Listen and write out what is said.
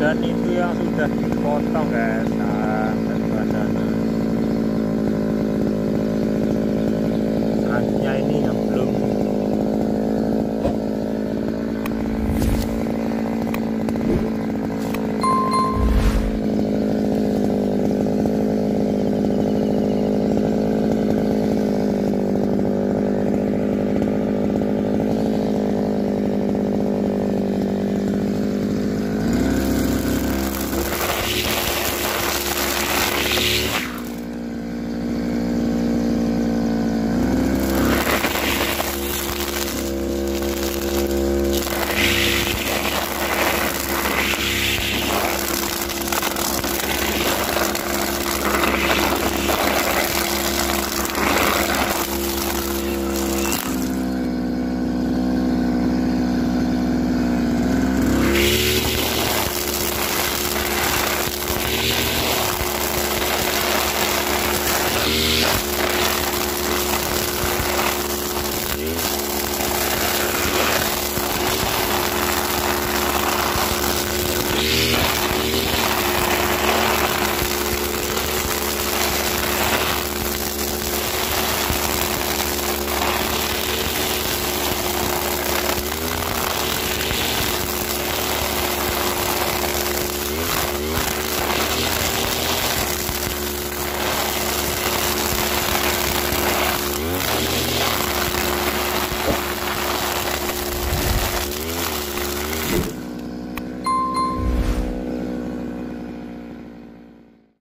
Dan itu yang sudah dipotong guys.